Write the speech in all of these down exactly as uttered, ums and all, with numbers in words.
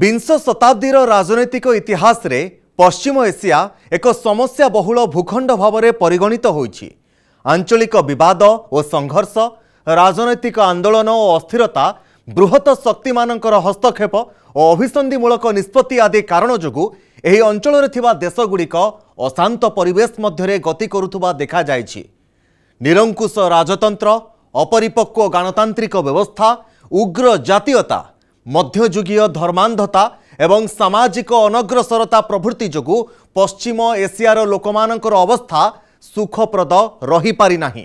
विंश शताब्दीर राजनैतिक इतिहास रे पश्चिम एशिया एक समस्या बहुल भूखंड भावरे परिगणित होइछि। आंचलिक विवाद और संघर्ष, राजनैतिक आंदोलन और अस्थिरता, बृहत शक्तिमानंकर हस्तक्षेप और अभिसंधिमूलक निष्पत्ति आदि कारण जोगु एही अंचल रे थिबा देशगुड़िक अशांत परिवेश मध्यरे गति करुथुबा देखा जायछि। निरंकुश राजतंत्र, अपरिपक्व गणतांत्रिक व्यवस्था, उग्र जातीयता, मध्ययुगीय धर्मांधता एवं सामाजिक अनग्रसरता प्रभृति जोगु पश्चिम एशियार लोकमानंकर अवस्था सुखप्रद रही पारि नाही।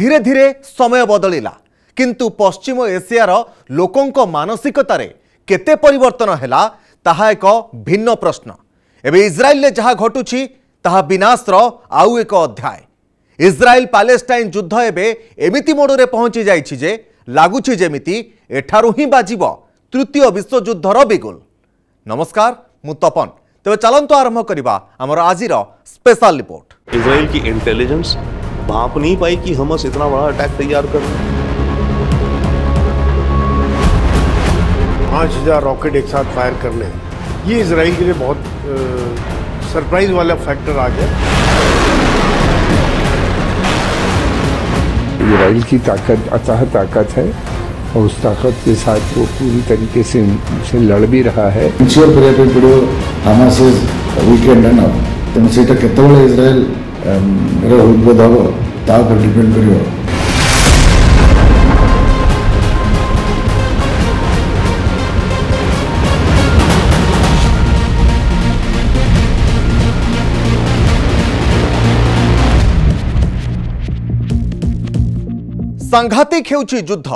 धीरे धीरे समय बदलिला, किंतु पश्चिम एशियार लोकंको मानसिकतारे केते परिवर्तन हैला ताहा एक भिन्न प्रश्न। एबे इस्राएल जहा घटुछि ताहा विनाशर आउ एक अध्याय। इस्राएल पालेस्टाइन युद्ध एबे एमिति मोडरे पहुंची जाइछि जे लागुछि जेमिति एठारु ही बाजिबो तृतीय विश्वयुद्धर बिगुल। नमस्कार, मु तपन। तबे चलंतु आरंभ करिबा हमर आजिर स्पेशल रिपोर्ट। इस्राएल की इंटेलिजेंस भाप नहीं पाई कि हमास इतना बड़ा अटैक तैयार कर। पाँच हजार रॉकेट एक साथ फायर करने, ये इजराइल के लिए बहुत सरप्राइज वाला फैक्टर आ गया। इजराइल की ताकत अतः ताकत है और उस ताकत के साथ वो पूरी तरीके से से लड़ भी रहा है। इजराइल सांघातिक हेउछि युद्ध,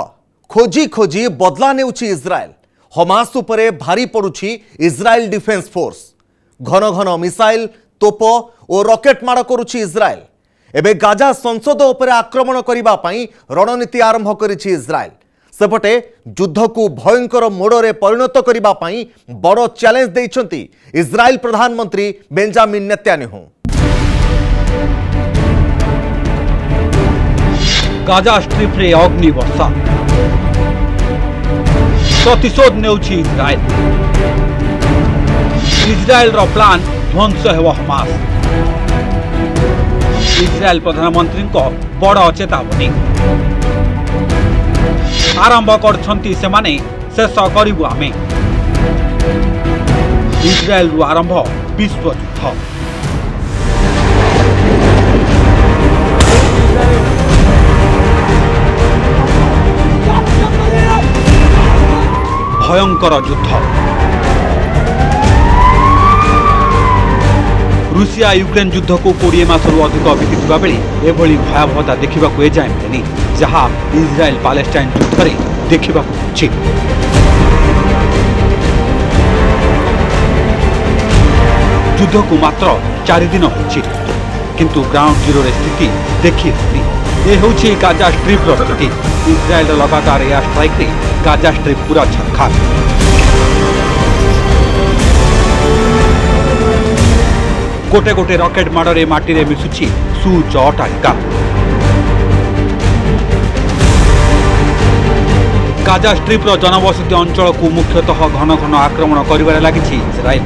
खोजी खोजी बदला नेउछि इजराइल। हमास उपरे भारी पड़ुछि इजराइल डिफेंस फोर्स। घन घन मिसाइल, तोप और रॉकेट माड़ करुछि इजराइल। एबे गाजा संसद उपरे आक्रमण करिबा पई रणनीति आरंभ करिछि इजराइल। सेपटे युद्ध को भयंकर मोड़रे परिणत करिबा पई बड़ चैलेंज दैछंती इजराइल प्रधानमंत्री बेंजामिन नेतन्याहू। गाजा स्ट्रिप रे अग्नि वर्षा, प्रतिशोध नेउछि इजराइल। इजराइल रो प्लान ध्वंस हेवा हमास। इजराइल प्रधानमंत्री को बड़ चेतावनी आरंभ करछंती सेमाने, शेष करिबु आमे। इजराइल रु आरंभ विश्व युद्ध। भयंकर युद्ध, रूसिया यूक्रेन युद्ध को कोड़े मसरू अधिक बीती बेले एभली भयावहता देखा एजाए मिलेनि जहाँ इजराइल पालेस्टाइन युद्ध में देखा मिले। युद्ध को मात्र चार दिन होछि, किंतु ग्राउंड जीरो स्थिति देखी हेनी। ये होछि गाजा स्ट्रिप स्थिति। इजराइल लगातार एयर स्ट्राइक रे गाजा स्ट्रिप पूरा छरखार। गोटे गोटे रॉकेट माड़े मटी में मिशुची सुच अटालिका। गाजा स्ट्रिप्र जनबसती अंचल को मुख्यतः घन घन आक्रमण कर लगी इजराइल।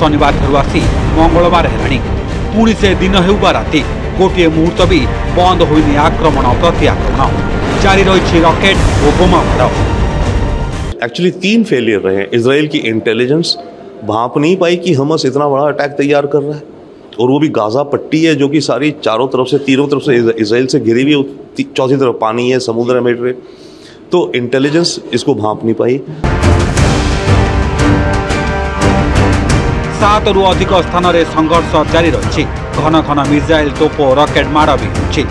शनिवार घर आसी मंगलवार है पुणी से दिन हो राति गोटे मुहूर्त भी बंद होनी आक्रमण प्रति आक्रमण जारी रही रॉकेट और बोमा माड़। एक्चुअली तीन फेलियर रहे हैं। इजराइल की इंटेलिजेंस भाप नहीं पाई कि हमास इतना बड़ा अटैक तैयार कर रहा है, और वो भी गाजा पट्टी है जो कि सारी चारों तरफ से, तीनों तरफ से इजराइल से घिरी हुई, चौथी तरफ पानी है, समुद्र है। तो इंटेलिजेंस इसको भाप नहीं पाई। सात रु अधिक स्थान में संघर्ष जारी रही। घन घन मिसाइल, तोप, रॉकेट माड़ भी होती।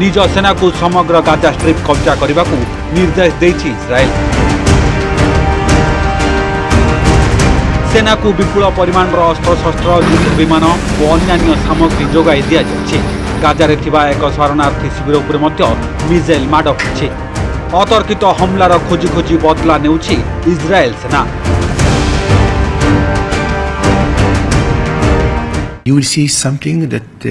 निज सेना को समग्र गाजा स्ट्रिप कब्जा करने को निर्देश देछि इजराइल। सेना को विपुल परिमाण अस्त्रशस्त्र, युद्ध विमान और अन्य सामग्री जोगाई दि जाए। गाजार एक शरणार्थी शिविर उपर मध्य मिसाइल माड़ होछि। अतर्कित हमलार खोजी खोजी बदला नेउछि इजराइल सेना। You will see something that uh,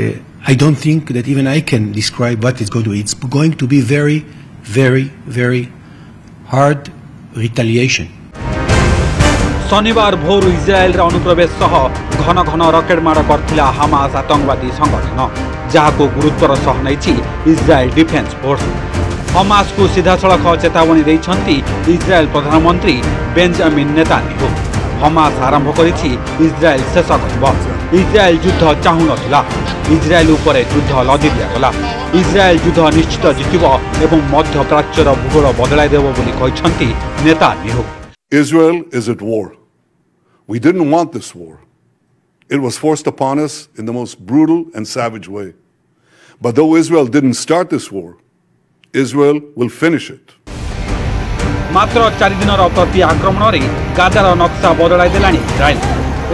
I don't think that even I can describe what it's going to be. It's going to be very, very, very hard retaliation. शनिवार भोर इस्राएल अनुप्रवेश सह घन घन रकेट माड़ करथिला हामास आतंकवादी संगठन जहाको गुरुत्वर सह नहीं इस्राएल डिफेन्स फोर्स। हमास को सीधासख चेतावनी देइछंती इस्राएल प्रधानमंत्री बेंजामिन नेतान्याहू। हमास आरंभ करिछि इस्राएल शेष कर। इस्राएल युद्ध चाहू नथिला, इस्राएल उपरे युद्ध लदी दियागला। इस्राएल युद्ध निश्चित जितब एवं मध्यप्राच्यर भूगोल बदलाइ देव बोली कहिछंती Netanyahu. Israel is at war. We didn't want this war. It was forced upon us in the most brutal and savage way. But though Israel didn't start this war, Israel will finish it. मात्र चार दिनर प्रति आक्रमण रे गाजार नक्शा बदलाइ देलानी इस्राएल।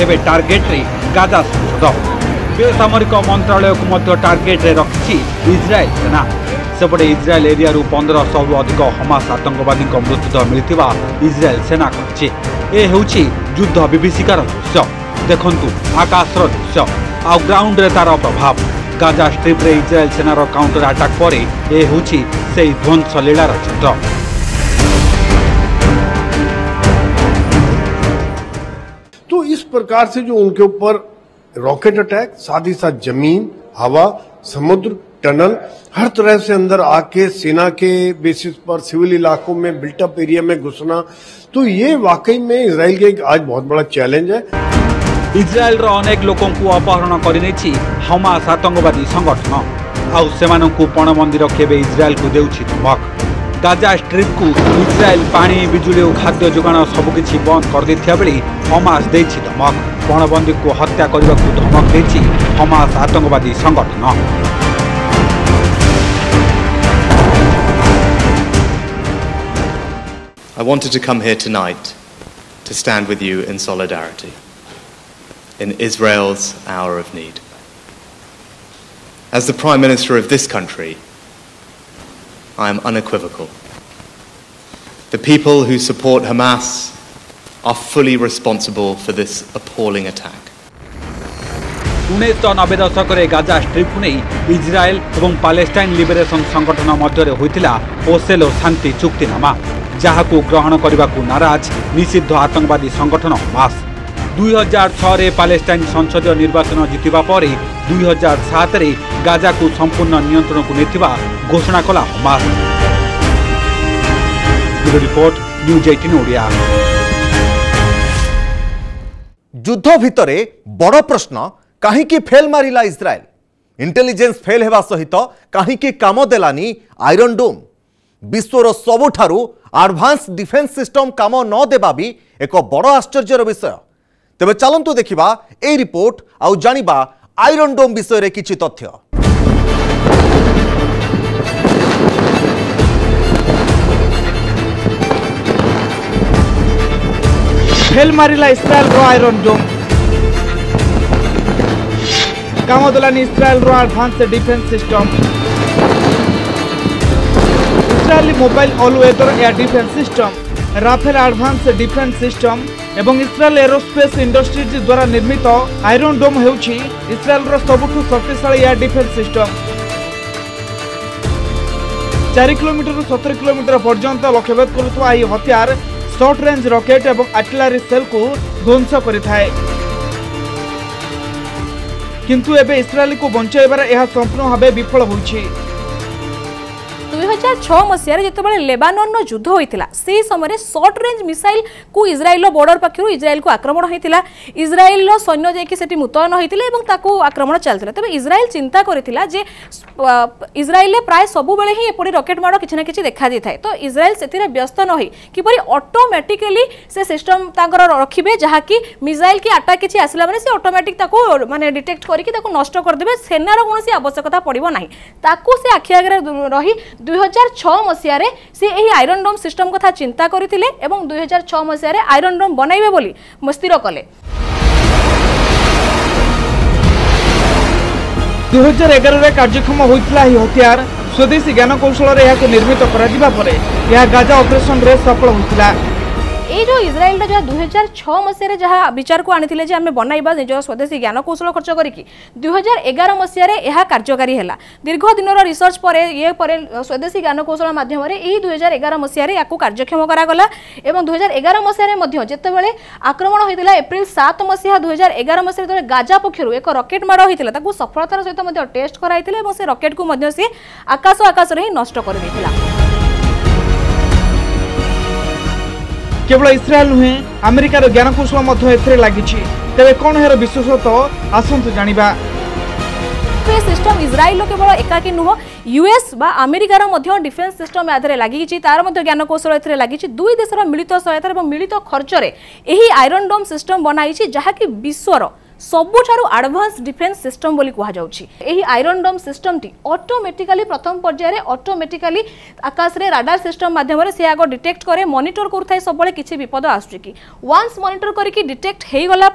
एबे target रे Gaza strip. बेसामरिक मंत्रालय को मध्य टार्गेट रे रखिछि इस्राएल सेना। सेपटे इस्राएल एरिया पंद्रह सौ अधिक हमास आतंकवादी मृतदेह मिलता इस्राएल सेना कहिछि। ए हेउछि युद्ध विभीषिकार दृश्य। देखंतु आकाशर दृश्य आउ ग्राउंड रे तार प्रभाव। गाजा स्ट्रिप रे इस्राएल सेनार काउंटर आटाक परे ए हेउछि सेई ध्वंस लीलार चित्र। तो इस प्रकार से जो उनके ऊपर रॉकेट अटैक, साथ ही साथ जमीन, हवा, समुद्र, टनल, हर तरह से अंदर आके सेना के बेसिस पर सिविल इलाकों में, बिल्टअप एरिया में घुसना, तो ये वाकई में इजराइल के एक आज बहुत बड़ा चैलेंज है। इजराइल अनेक लोकों को अपहरण करिनेछि हमास आतंकवादी संगठन आउ सेमानंकु पणबंदी रखेबे इजराइल को देउछि धमक। गाजा स्ट्रिप को इजराइल पानी, बिजुली और खाद्य जोगाण सबकि बंद कर देथिया बेले हमास देछि धमक। पणबंदी को हत्या करने को धमक देछि हमास आतंकवादी संगठन। I wanted to come here tonight to stand with you in solidarity in Israel's hour of need. As the Prime Minister of this country, I am unequivocal. The people who support Hamas are fully responsible for this appalling attack. उन्नीस सौ नब्बे दशक Gaza strip को नहीं इजराएल और Palestine liberation संगठन मध्य होता ओसेलो शांति चुक्तिनामा जहाको ग्रहण करने को नाराज निषिद्ध आतंकवादी संगठन हमास। दुई हजार छह पालेस्टाइन संसदीय निर्वाचन जीतवा पर दुई हजार सात रे गाजा को संपूर्ण नियंत्रण को नेथिबा घोषणा कला हमास। ब्यूरो रिपोर्ट न्यूज अठारह ओडिया। युद्ध भितरे बड़ प्रश्न काहींकी फेल मारिला इस्राएल। इंटेलिजेंस फेल हेबा सहित काहींकी काम देलानी आयरन डोम। विश्वर सबुठारू एडवांस डिफेन्स सिस्टम काम न देबा भी एक बड़ आश्चर्यर विषय। तेबे चलंतु देखिबा ए रिपोर्ट आउ जानिबा आयरन डोम विषय रे किछि तथ्य। फेल मारिला इस्राएल रो आयरन डोम। काम देलानी इस्राएल रो advance defence system. Israel mobile all weather air defence system, Rafael advance defence system एवं इस्राएल एरोस्पेस इंडस्ट्रीज द्वारा निर्मित आयरन डोम हेउछि इस्राएल रो सबुठु शक्तिशाली एयर डिफेन्स सिस्टम। चार किलोमीटर सतर किलोमीटर पर्यंत लक्ष्यभेद करुवा यह हथियार शॉर्ट रेंज रॉकेट एवं आर्टिलरी सेल को ध्वंस करिथाय। किंतु एबे इस्राएल को बंचाइबार यह संपूर्ण भाव विफल होइछि। दुई हजार छह मसीह जितेबाला लेबानन युद्ध होता से समय शॉर्ट रेंज मिसाइल को इजराइल बॉर्डर पक्षर इजराइल को आक्रमण होता। इजराइल सैन्य जाकि मुतयन होता और आक्रमण चलता। तेज इजराइल चिंता करथिला जे इजराइल प्राय सबुबले ही एपड़ी रॉकेट माड़ किसी ना कि देखा दी थाए। तो इजराइल से व्यस्त न हो किपरि ऑटोमेटिकली से सिस्टम रखिए जहाँकि मिसाइल की आटाक किसी आसला माने से ऑटोमेटिक माने डिटेक्ट करके नष्ट करदेबे। सेनार कौन आवश्यकता पड़ो ना से आखि आगे रही दुई हजार छह मसीह से यही आयरन डोम सिस्टम कथा चिंता करथिले एवं दुई हजार छह मसीह आयरन डोम बनाइबे बोली मस्थिर कले। दुई हजार एगार रे कार्यक्रम होइतला ही हथियार स्वदेशी ज्ञान कौशल रे याको निर्मित करा जिबा परे यह गाजा ऑपरेशन रे सफल होइतला। ये जो इस्राएल जो दुई हजार छः मसीह जहाँ विचार को आनी जे आम बनवा निज स्वदेशी ज्ञान कौशल खर्च करके दुई हजार एगार मसीह कार्यकारी है। दीर्घ दिन रिसर्च पर ये स्वदेशी ज्ञान कौशल मध्यम यही दुई हजार एगार मसीह कार्यक्षम कराला। दुई हजार एगार मसीह जितेबाला आक्रमण होता एप्रिल सात मसीहा दुई हजार एगार मसीह जो गाजा पक्षर एक रकेट माड़ होता सफलतार सहित टेस्ट कराई से रकेट को आकाश आकाश ही नष्ट कर देता। केवल इस्राएल नुहे अमेरिकार ज्ञानकौशल लगी तेरे कौन यार विशेषतः आसतु जाना। स्पेस सिस्टम इस्राएल केवल एकाकी नुह यूएस बा अमेरिकार डिफेन्स सिस्टम याद लगी तार ज्ञानकौशल ए लगी दुई देशर मिलित सहायता और मिलित खर्चर यही आयरन डोम सिस्टम बनाई जहाँकि विश्वर सबुठारु एडवांस डिफेन्स सिस्टम बोली कहुई। आयरन डोम सिस्टम टी ऑटोमेटिकली प्रथम पर्याय में ऑटोमेटिकली आकाश में राडार सिस्टम माध्यम से आग डिटेक्ट करे मॉनिटर करुए सब किसी विपद आसू कि वन्स मॉनिटर करके डिटेक्ट हो गला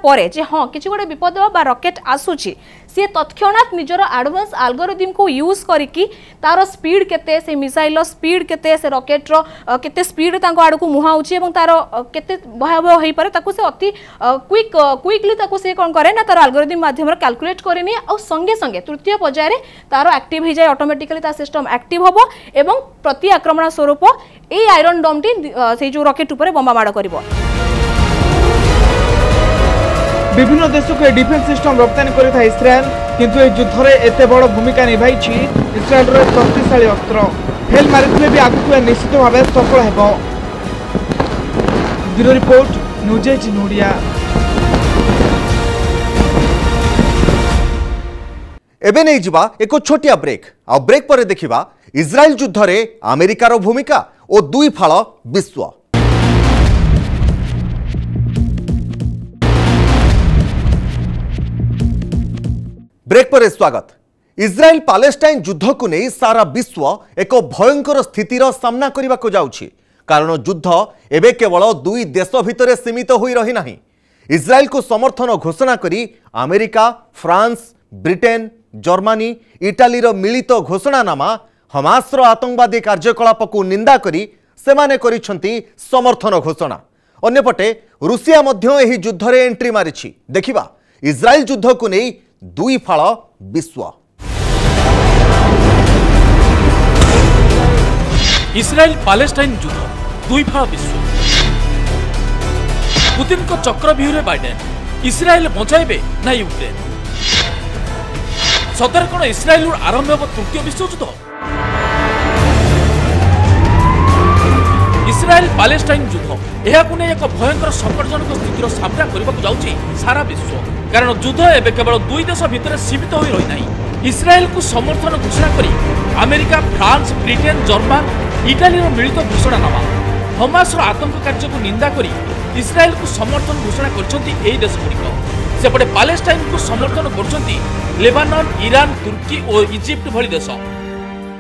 हाँ किसी गोटे विपद बा रॉकेट आसूची सी तत्क्षणात निजर एडवांस एल्गोरिदम को यूज करके तार स्पीड केते मिसाइल स्पीड केते रॉकेट रो केते स्पीड आड़ को मुहाउची तार केते भयावह हो पारे से अति क्विक क्विकली से कौन करे ना तार एल्गोरिदम माध्यम कैलकुलेट करनी और संगे संगे तृतीय पर्याय में तार एक्टिव हो जाए ऑटोमेटिकली तार सिस्टम एक्टिव होबो एवं प्रति आक्रमण स्वरूप ये आयरन डोम टी से जो रॉकेट ऊपर बम्बा माड़ करिवो। विभिन्न देश को डिफेन्स सिस्टम रप्तानी करता इस्राएल किंतु ए युद्ध रे एते बड़ भूमिका निभाई इस्राएल रो शक्तिशाली अस्त्र फेल मारिले भी आगुआ निश्चित भाव सफल हेबो। Bureau report news as Odia. एबे नहीं जिवा एको छोटिया ब्रेक आ ब्रेक पर देखिबा इस्राएल युद्ध रे अमेरिकार भूमिका ओ दुई फाल विश्व। ब्रेक पर स्वागत। इस्राएल पालेस्टाइन युद्ध को नहीं सारा विश्व एको भयंकर स्थितिर सामना करिबा को जाउछि कारण युद्ध एबे केवल दुई देश भितरे सीमित होई रही नाही। इस्राएल को समर्थन घोषणा करी अमेरिका फ्रांस ब्रिटेन जर्मनी इटालीर मिलित घोषणानामा हमासर आतंकवादी कार्यकलाप को निंदा करी सेमाने करिछंती समर्थन घोषणा। अन्यपटे रूसिया मध्य एही युद्ध रे एंट्री मारिछि। देखिबा इस्राएल युद्ध को नहीं दुई फाल विश्व। इस्राएल पालेस्टाइन युद्ध दुई फाल विश्व। पुतिन को चक्रव्यूह रे बाइडेन इस्राएल बचाइबे ना यूक्रेन सदर कौन इस्राएल आरंभ हो तृतीय विश्वयुद्ध। इस्राएल पालेस्टाइन युद्ध यह एक भयंकर संकटजनक स्थितर सामना करने सारा विश्व कारण युद्ध एवं केवल दुई देश भितर सीमित हो रही नहीं। इस्राएल को समर्थन घोषणा करी अमेरिका फ्रांस ब्रिटेन जर्मनी इटालीर मिलित घोषणानामा हमास आतंक कार्य को निंदा कर इस्राएल को समर्थन घोषणा कर सेपटे पालेस्टाइन को समर्थन कर लेबानन ईरान तुर्की और इजिप्ट भली देश।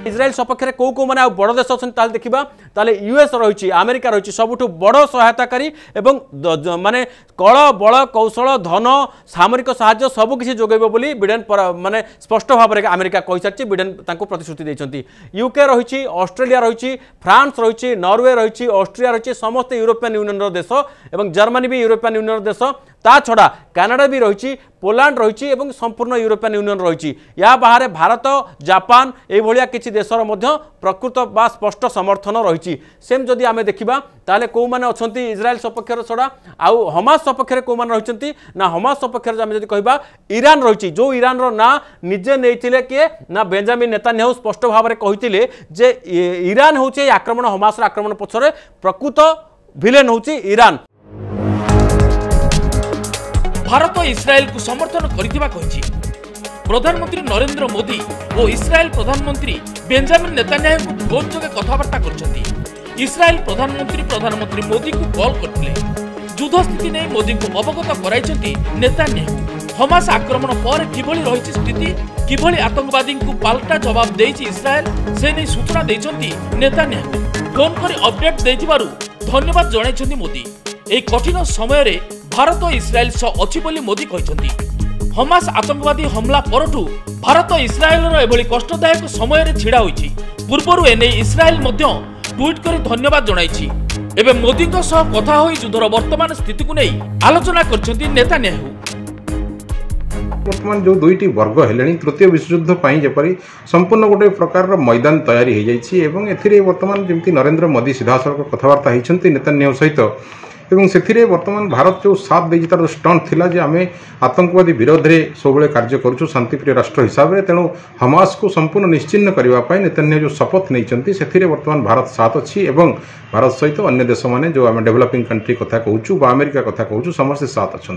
इस्राएल सपक्ष में कौ कौ मैंने बड़ देश अच्छा देखा ताले यूएस रही अमेरिका रही सबुठ बड़ सहायताकारी माने कल बल कौशल धन सामरिक साहाय्य सबकि जोगेब बोली ब्रिटेन माने स्पष्ट भाव में अमेरिका कही सारी ब्रिटेन प्रतिश्रुति देती। यूके रही ऑस्ट्रेलिया रही फ्रांस रही नॉर्वे रही ऑस्ट्रिया रही समस्त यूरोपियन यूनियन देश एवं जर्मनी भी यूरोपियन यूनियन देश ता छड़ा कनाडा भी रही पोलैंड रही एवं संपूर्ण यूरोपियन यूनियन रही या बाहर भारत जापान ये किसी देशर मध्य प्रकृत बा स्पष्ट समर्थन रही। सेम जदि आम देखा ताले को माने अछंती इस्राएल सपक्ष छड़ा आउ हमास सपक्ष को माने रही ना हमास सपक्ष आम जदि कहबा ईरान रही जो ईरान रो ना निजे नहीं किए ना बेंजामिन नेतान्याहू स्पष्ट भाव में कही जे ईरान हूँ आक्रमण हमास आक्रमण पछरे प्रकृत भिलेन हूँ ईरान। भारत इस्राएल को समर्थन करिथिबा कहिछि प्रधानमंत्री नरेंद्र मोदी और इस्राएल प्रधानमंत्री बेंजामिन नेतान्याहू को फोन जोगे कथबार्ता करछथि। इस्राएल प्रधानमंत्री प्रधानमंत्री मोदी को कॉल करथिले युद्ध स्थिति नै मोदी को अवगत कराइछथि नेतान्याहू। हमास आक्रमण पर किभली रहिछि स्थिति किभली आतंकवादी को पाल्टा जवाब देछि इस्राएल से नै सूचना देछथि नेतान्याहू। फोन करी अपडेट देथिबारु धन्यवाद जणाइछथि मोदी। ए कठिन समय रे भारत और इस्राएल सह अच्छी बोली मोदी कहते हमास आतंकवादी हमला पर भारत इस्राएल एभली कष्टदायक समय रे छिड़ा होइछि। पूर्व एने इस्राएल ट्वीट कर धन्यवाद जणाइछि। एवं मोदी कथा युद्धर वर्तमान स्थिति को नहीं आलोचना करछन्ती नेतान्याहू। वर्तमान जो दुईटी वर्ग है तृतीय विश्वयुद्ध जपरी संपूर्ण गोटे प्रकार मैदान तैयारी हो जाए। वर्तमान जमी नरेंद्र मोदी सीधासख कथबार्ता होती नेतान्याहू सहित एवं से वर्तमान भारत जो साथ दे तार स्टंट थिला जे आमे आतंकवादी विरोध में सबुले कार्य करूँ शांतिप्रिय राष्ट्र हिसाब से, तेणु हमास को संपूर्ण निश्चिन्न करने नेतान्याहू जो शपथ नहीं से वर्तमान भारत साथ अच्छी एवं भारत सहित तो अन्य देश मैंने जो आम डेभलपिंग कंट्री कथा कहूँ अमेरिका कथा कहूँ समस्ते साथ अच्छा।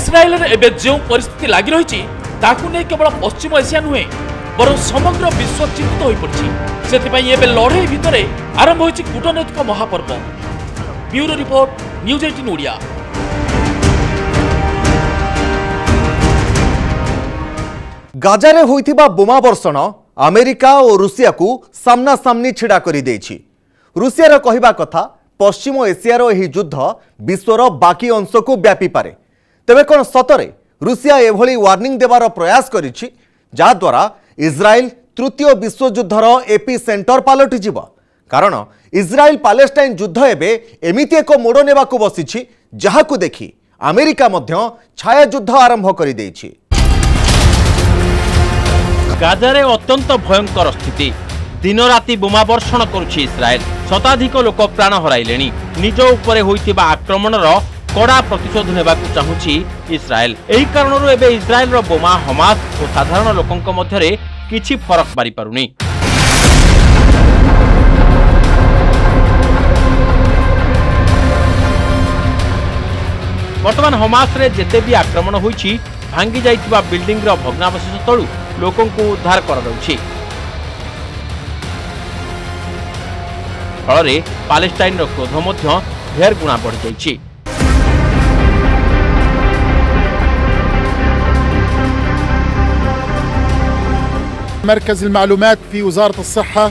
इस्राएल में जो परिस्थिति लग रही ताकूने केवल पश्चिम एशिया नुहे बर समग्र विश्व चिंतित हो पड़ी से लड़े भितर आरंभ हो कूटनैतिक महापर्व। ब्यूरो रिपोर्ट न्यूज अठारह ओडिया। गाजा रे होइथिबा बोमा बर्षण अमेरिका और रूसिया को सामना सामनी छिड़ा करी देछि। रूसिया कहवा कथा पश्चिम एशियार यह युद्ध विश्वर बाकी अंश को व्यापी पारे, तेबे कोन सतरे रूसिया एभली वार्निंग देवार प्रयास करिछि जा द्वारा इस्राएल तृतीय विश्वयुद्धर एपि सेंटर पालटि जीव। कारण इस्राएल पालेस्टाइन युद्ध एबे एमिति एक मोड़ नेबाकू बसिछि जहाकू देखि अमेरिका मध्य छाया युद्ध आरंभ करि दैछि। गाजा रे अत्यंत भयंकर स्थिति, दिन राति बोमा बर्षण करुछि इस्राएल। शताधिक लोक प्राण हराइलेनी। निज उपरे होइथिबा आक्रमणर कड़ा प्रतिशोध नेबाकू चाहुछि इस्राएल। एही कारणरु एबे इस्राएलर बोमा हमास और साधारण लोकंक मध्यरे किछि फरक मारि पारुनी। वर्तमान हमास रे जेते भी आक्रमण होइछि भांगी जाइथिबा बिल्डिंग रो भग्नावशेष तळु लोकंकु उद्धार करा जाउछि। फलरे पालेस्टाइन रो क्रोध मध्य ढेर गुणा बढ़ि जाइछि। مركز المعلومات في وزارة الصحة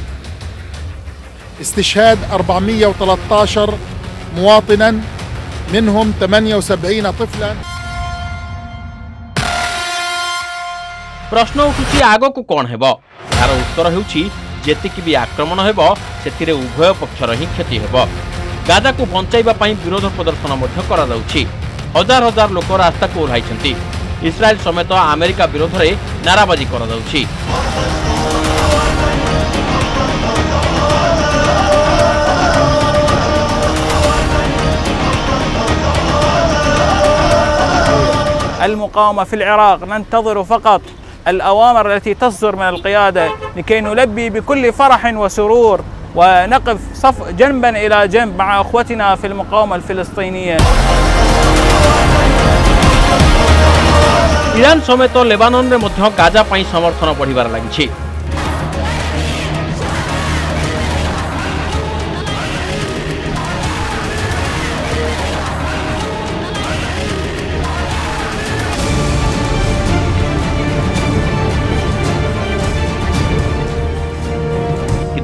استشهاد أربعمئة وثلاثة عشر مواطنا منهم ثمانية وسبعين طفلا। प्रश्न उठुछि आगकु कोन हेबो? यार उत्तर हेउछि जेतिकि भी आक्रमण हेबो सेतिरे उभय पक्षर हि क्षति हेबो। गाजा को बंचाइबा पई विरोध प्रदर्शन मध्य करा जाउछि। हजार हजार लोक रास्ता को ओह्लाइछन्ति। इस्राएल समेत अमेरिका विरोध में नाराबाजी करा जाउछि। المقاومة في العراق ننتظر فقط الأوامر التي تصدر من القيادة لكي نلبي بكل فرح وسرور ونقف صف جنبا إلى جنب مع أخوتنا في المقاومة الفلسطينية। ईरान समेत लेबानन में मध्य गाजा पई समर्थन बढ़िबार लागिछि। किंतु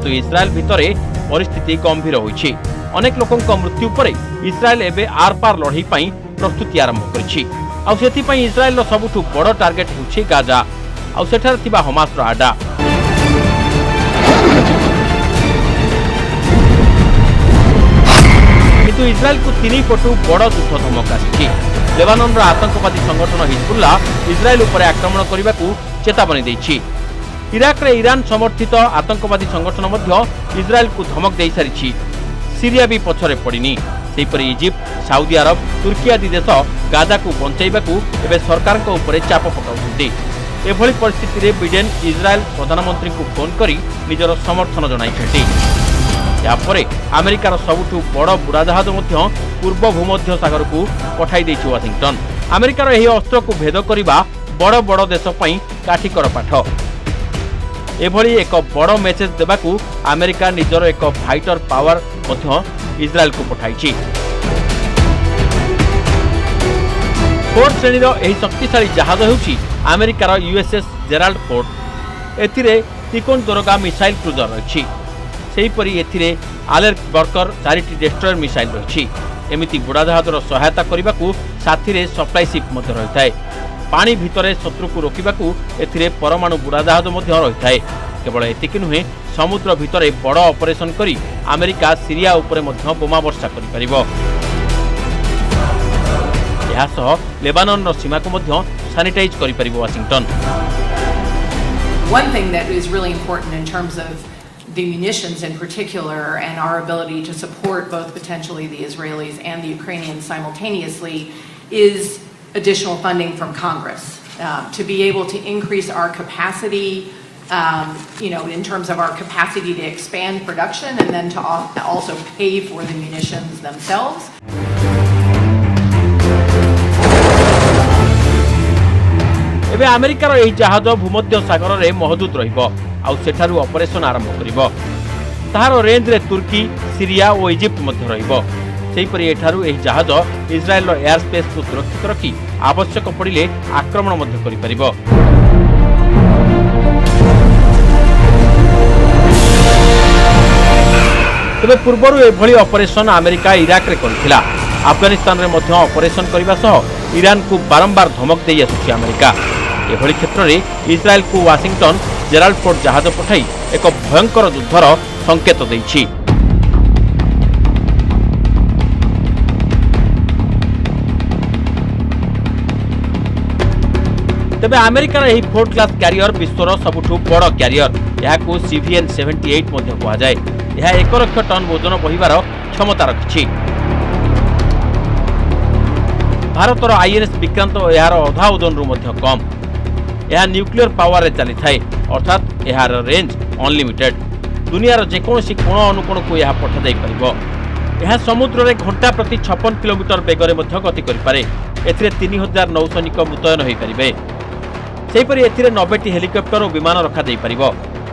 इस्राएल भितरे परिस्थिति गंभीर होइछि। अनेक लोकंक मृत्यु परे इस्राएल एबे आरपार लड़ाई पई प्रस्तुति आरंभ करिछि। आउ सेथिपई इस्राएल सबुठु बड़ टार्गेट होछि गाजा आउ सेठार थिबा हमासर आडा। किंतु इस्राएल को तीन पटु बड़ युद्ध धमक आसिछि। लेबानन रो आतंकवादी संगठन हिजबुल्ला इस्राएल उपरे आक्रमण करबाकू चेतावनी दैछि। इराक रे ईरान समर्थित आतंकवादी संगठन मध्य इस्राएल को धमक देइ सारिछि। सीरिया भी पछरे पड़िनी। सेहिपरि इजिप्ट, साउदी आरब, तुर्की आदि देश गाजा को बंचाइबाकू एबे सरकार को उपरे चाप पकाउछन्ती। एभली परिस्थिति रे बिडेन इस्राएल प्रधानमंत्री को फोन करी निजर समर्थन जणाइछन्ती। यापरे अमेरिकार सबुठु बड़ बुड़ाजहाज मध्य पूर्व भूमध्य सागर को पठाई दैछि वाशिंगटन। अमेरिकार एही अस्त्र को भेद करिबा बड़ बड़ देश पई काठीकर पाठ। एभली एक बड़ मेसेज देबाकू अमेरिका निजर एक फाइटर पावर मध्य इस्राएल को पठाइछि। फोर्ड श्रेणीर यही शक्तिशाली जहाज हेउछि अमेरिकार यूएसएस जेराल्ड फोर्ड। एथिरे तिकोन दोरगा मिसाइल क्रूजर रही। सेहीपरि एथिरे आलेर्क बर्कर चारिटी डेस्ट्रॉयर मिसाइल रही। एमिति बुड़ाजहाजर सहायता करने साथीरे सप्लाई शिप मध्य रही थाए। पानी भितरे शत्रु को रोकवाकू एथिरे परमाणु बुड़ाजहाज मध्य रही थाए। केवल एतिकी नुहे समुद्र भितर बड़ ऑपरेशन करी अमेरिका सीरिया उपरे मध्य बोमा वर्षा करिपरिबो। यासह लेबानन सीमा को मध्य सैनिटाइज करिपरिबो Washington. One thing that is really important in terms of the munitions in particular and our ability to support both potentially the Israelis and the Ukrainians simultaneously is additional funding from Congress uh, to be able to increase our capacity, um, you know, in terms of our capacity to expand production and then to also pay for the munitions themselves. एबे अमेरिकार यह जहाज भूमध्य सागर में महदूद रहिबो आ सेठारु operation आरंभ करिबो। ताहारो रेंज रे तुर्की सीरिया और इजिप्ट मध्य रहिबो। सेहिपरि एठारु यह जहाज इजराइल एयर स्पेस को सुरक्षित रखी आवश्यक पड़े आक्रमण मध्य करिपरिबो। तबे पूर्वरु एभली ऑपरेशन अमेरिका इराक रे करथिला। अफगानिस्तान रे मध्य ऑपरेशन करिबा सह ईरान को बारंबार धमक देइ आसुछि अमेरिका। एभली क्षेत्र में इस्राएल को वाशिंगटन जेराल्ड फोर्ड जहाज पठाई एक भयंकर युद्धर संकेत देछि। तेबे अमेरिकार एही फोर्ड क्लास क्यारियर विश्वर सबुठु बड़ क्यारियर। याकू C V N seventy eight मध्य कहा जाय। यह एक लक्ष टन ओजन बहिबार क्षमता रखिछि। भारतर आई एन एस विक्रांत यार अधा ओजन मध्य कम। यह न्यूक्लियर पावर रे चली थाए अर्थात यार रेंज अनलिमिटेड। दुनियार जेकोसी कोण अनुकोण को यह पठा जाई परबो। यह समुद्र रे घंटा प्रति छप्पन किलोमीटर बेगरे मध्य गति करि पारे। एथिरे तीन हजार नौ सैनिक मुतयन होई परिबे। सेहिपरि एथिरे नब्बे हेलिकॉप्टर और विमान रखा जाई परिबो।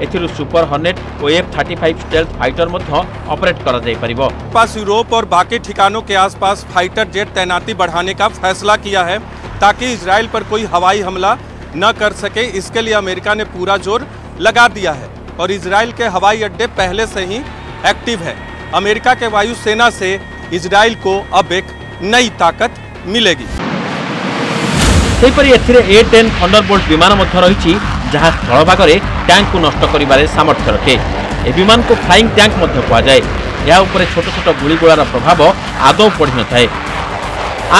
एथिरु सुपर हॉर्नेट और F thirty five stealth fighter मध्य ऑपरेट करा जाई परिबो। पास यूरोप और बाकी ठिकानों के आसपास फाइटर जेट तैनाती बढ़ाने का फैसला किया है ताकि इजराइल पर कोई हवाई हमला न कर सके। इसके लिए अमेरिका ने पूरा जोर लगा दिया है और इजराइल के हवाई अड्डे पहले से ही एक्टिव है। अमेरिका के वायुसेना से इजराइल को अब एक नई ताकत मिलेगी। ए टेन थंडरबोल्ट विमान मध्य रही जहाँ स्थलभागे टैंक को नष्ट कर सामर्थ्य रखे। ए विमान को फ्लाइंग टैंक मध्य कहा जाए। या ऊपर छोट छोट गुड़गोलार प्रभाव आदौ पड़ न थाए।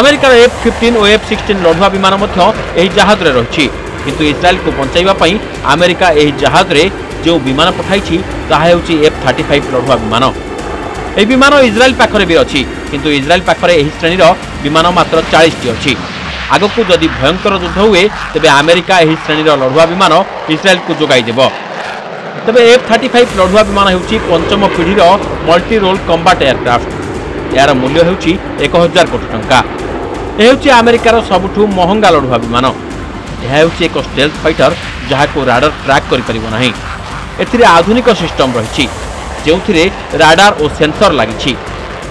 अमेरिकार एफ फिफ्टीन और एफ सिक्सटीन लढुआ विमान मध्य जहाज में रही। किंतु इस्राएल को बचाइवा अमेरिका यह जहाज रे जो विमान पठाई एफ थर्टी फाइव लढुआ विमान। यह विमान इस्राएल पाखरे भी अछि किंतु इस्राएल पाखरे यह श्रेणीर विमान मात्र चालीस टी अछि। आगक जदि भयंकर युद्ध हुए तेबे अमेरिका यह श्रेणीर लढुआ विमान इस्राएल को जोगाई देबो। तेबे एफ थर्टी फाइव लढुआ विमान हेउछि पंचम पीढ़ीर मल्टी रोल कम्बाट एयरक्राफ्ट। यार मूल्य हेउछि एक हजार कोटी टंका। यह हेउछि अमेरिकार सबुठु महंगा लढुआ विमान। यह हेउछि एक स्टेल्थ फाइटर जहाको राडार ट्रैक करिपरिबो नाही। एथिरे आधुनिक सिस्टम रहिछि जेउथिरे राडार और सेंसर लागिछि।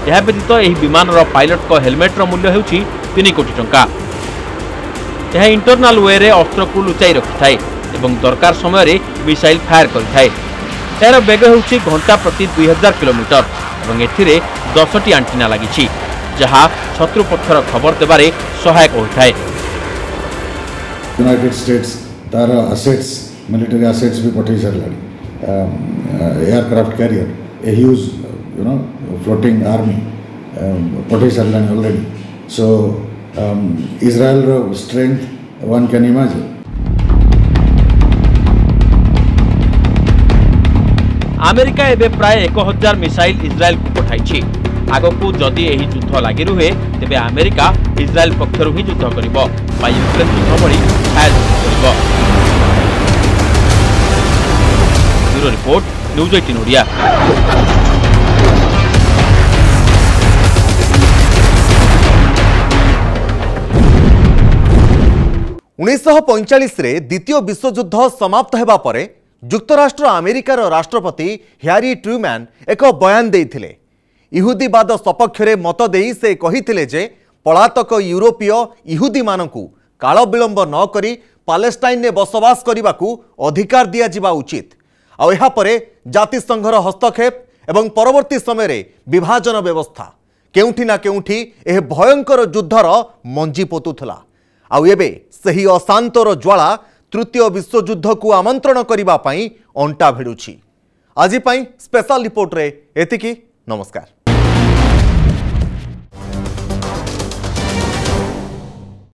यह व्यतीत यह विमानर पायलट को हेलमेट रो मूल्य हेउछि तीन कोटी टंका। यह इंटरनल वे रे अस्त्र को लुचाई रखिथाए एवं दरकार समय रे मिसाइल फायर करिथाए। यार बेग हेउछि घंटा प्रति दुई हजार किलोमीटर एवं एथिरे दस टी आंटीना लागिछि जहा शत्रुपक्षर खबर देबारे सहायक होइथाए। यूनाइटेड स्टेट्स तार असेट्स मिलिटरी असेट्स भी पठाई सारे aircraft carrier a huge you know floating army पठाई सारे अलरेडी। सो इजराइल रो strength one can imagine. America एबे प्राय एक हजार मिसाइल इजराइल को पठाई। आगकू जदि यही युद्ध लगे रुहे तेबे अमेरिका इजराइल पक्षर ही युद्ध कर यूक्रेन युद्ध भली फायर कर। Report news eighteen Odia. उन्नीस सौ पैंतालीस रे द्वितीय विश्वयुद्ध समाप्त हेबा परे युक्तराष्ट्र अमेरिकार राष्ट्रपति हैरी ट्रूमैन एक बयान देइथिले। इहुदीवाद सपक्षरे मत देई से कहिथिले जे पलातक यूरोपीय इहुदी मानकू काल विलंब न करी पालेस्टाइन ने बसवास करबाकू अधिकार दिया जिबा उचित। आ एहा परे जातिसंघर हस्तक्षेप एवं परवर्ती समय रे विभाजन व्यवस्था केउठी ना केउठी एह भयंकर युद्धर मंजी पोतुथला। आ एबे सही अशांतर ज्वाला तृतीय विश्वयुद्ध को आमंत्रण करबा पई अंटा भिड़ुछि। आज स्पेशल रिपोर्ट रे एतिकी नमस्कार।